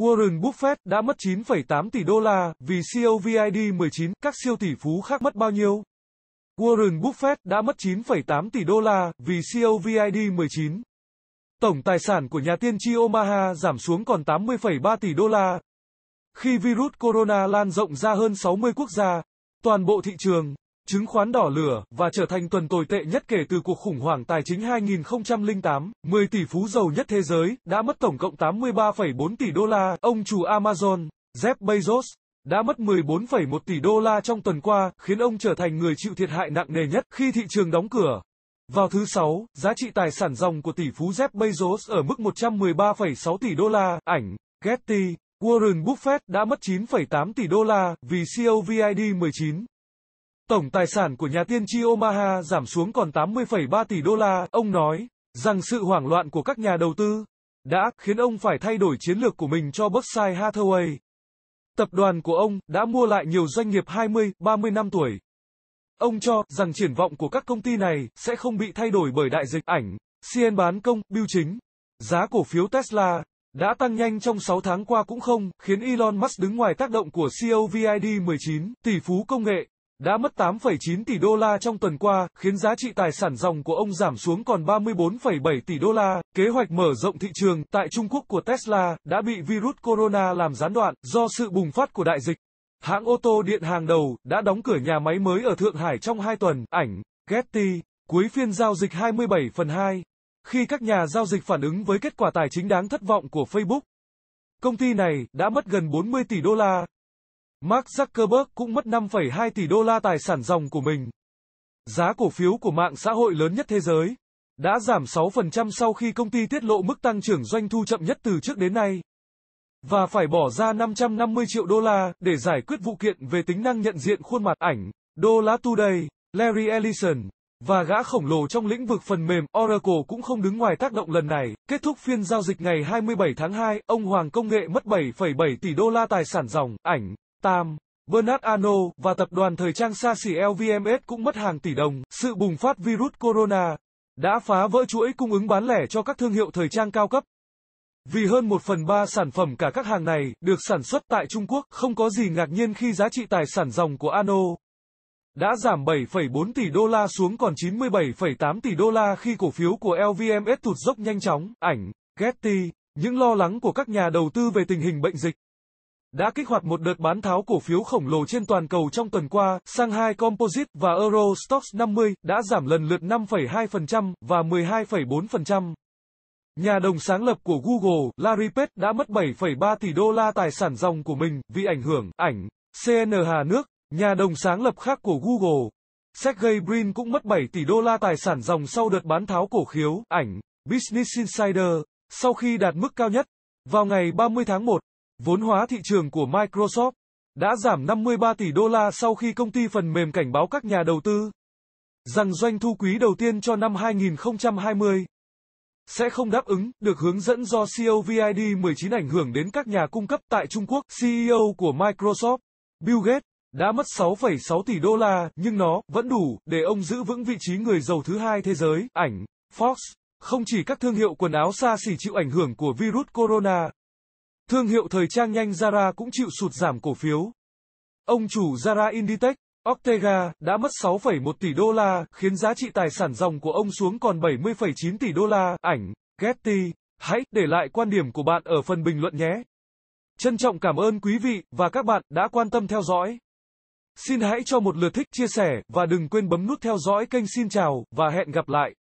Warren Buffett đã mất 9,8 tỷ đô la vì COVID-19, các siêu tỷ phú khác mất bao nhiêu? Warren Buffett đã mất 9,8 tỷ đô la vì COVID-19. Tổng tài sản của nhà tiên tri Omaha giảm xuống còn 80,3 tỷ đô la. Khi virus corona lan rộng ra hơn 60 quốc gia, toàn bộ thị trường, chứng khoán đỏ lửa và trở thành tuần tồi tệ nhất kể từ cuộc khủng hoảng tài chính 2008, 10 tỷ phú giàu nhất thế giới đã mất tổng cộng 83,4 tỷ đô la. Ông chủ Amazon, Jeff Bezos, đã mất 14,1 tỷ đô la trong tuần qua, khiến ông trở thành người chịu thiệt hại nặng nề nhất khi thị trường đóng cửa. Vào thứ Sáu, giá trị tài sản ròng của tỷ phú Jeff Bezos ở mức 113,6 tỷ đô la. Ảnh, Getty. Warren Buffett đã mất 9,8 tỷ đô la vì COVID-19. Tổng tài sản của nhà tiên tri Omaha giảm xuống còn 80,3 tỷ đô la. Ông nói rằng sự hoảng loạn của các nhà đầu tư đã khiến ông phải thay đổi chiến lược của mình cho Berkshire Hathaway. Tập đoàn của ông đã mua lại nhiều doanh nghiệp 20, 30 năm tuổi. Ông cho rằng triển vọng của các công ty này sẽ không bị thay đổi bởi đại dịch. Ảnh, CN bán công, bưu chính. Giá cổ phiếu Tesla đã tăng nhanh trong 6 tháng qua cũng không khiến Elon Musk đứng ngoài tác động của COVID-19. Tỷ phú công nghệ đã mất 8,9 tỷ đô la trong tuần qua, khiến giá trị tài sản ròng của ông giảm xuống còn 34,7 tỷ đô la. Kế hoạch mở rộng thị trường tại Trung Quốc của Tesla đã bị virus corona làm gián đoạn do sự bùng phát của đại dịch. Hãng ô tô điện hàng đầu đã đóng cửa nhà máy mới ở Thượng Hải trong 2 tuần. Ảnh, Getty. Cuối phiên giao dịch 27/2, khi các nhà giao dịch phản ứng với kết quả tài chính đáng thất vọng của Facebook, công ty này đã mất gần 40 tỷ đô la. Mark Zuckerberg cũng mất 5,2 tỷ đô la tài sản ròng của mình. Giá cổ phiếu của mạng xã hội lớn nhất thế giới đã giảm 6% sau khi công ty tiết lộ mức tăng trưởng doanh thu chậm nhất từ trước đến nay, và phải bỏ ra 550 triệu đô la để giải quyết vụ kiện về tính năng nhận diện khuôn mặt. Ảnh, Dollar Today. Larry Ellison và gã khổng lồ trong lĩnh vực phần mềm Oracle cũng không đứng ngoài tác động lần này. Kết thúc phiên giao dịch ngày 27/2, ông hoàng công nghệ mất 7,7 tỷ đô la tài sản ròng. Ảnh, Tam. Bernard Arnault và tập đoàn thời trang xa xỉ LVMH cũng mất hàng tỷ đồng. Sự bùng phát virus corona đã phá vỡ chuỗi cung ứng bán lẻ cho các thương hiệu thời trang cao cấp, vì hơn 1/3 sản phẩm cả các hàng này được sản xuất tại Trung Quốc. Không có gì ngạc nhiên khi giá trị tài sản ròng của Arnault đã giảm 7,4 tỷ đô la xuống còn 97,8 tỷ đô la khi cổ phiếu của LVMH tụt dốc nhanh chóng. Ảnh, Getty. Những lo lắng của các nhà đầu tư về tình hình bệnh dịch đã kích hoạt một đợt bán tháo cổ phiếu khổng lồ trên toàn cầu trong tuần qua. Shanghai Composite và EURO STOXX 50 đã giảm lần lượt 5,2% và 12,4%. Nhà đồng sáng lập của Google, Larry Page đã mất 7,3 tỷ đô la tài sản ròng của mình vì ảnh hưởng. Ảnh, CNBC. Nhà đồng sáng lập khác của Google, Sergey Brin cũng mất 7 tỷ đô la tài sản ròng sau đợt bán tháo cổ phiếu. Ảnh, Business Insider. Sau khi đạt mức cao nhất vào ngày 30/1, vốn hóa thị trường của Microsoft đã giảm 53 tỷ đô la sau khi công ty phần mềm cảnh báo các nhà đầu tư rằng doanh thu quý đầu tiên cho năm 2020 sẽ không đáp ứng được hướng dẫn do COVID-19 ảnh hưởng đến các nhà cung cấp tại Trung Quốc. CEO của Microsoft, Bill Gates, đã mất 6,6 tỷ đô la, nhưng nó vẫn đủ để ông giữ vững vị trí người giàu thứ hai thế giới. Ảnh, FOX. Không chỉ các thương hiệu quần áo xa xỉ chịu ảnh hưởng của virus corona, thương hiệu thời trang nhanh Zara cũng chịu sụt giảm cổ phiếu. Ông chủ Zara Inditex, Ortega, đã mất 6,1 tỷ đô la, khiến giá trị tài sản ròng của ông xuống còn 70,9 tỷ đô la. Ảnh, Getty. Hãy để lại quan điểm của bạn ở phần bình luận nhé. Trân trọng cảm ơn quý vị và các bạn đã quan tâm theo dõi. Xin hãy cho một lượt thích, chia sẻ và đừng quên bấm nút theo dõi kênh. Xin chào và hẹn gặp lại.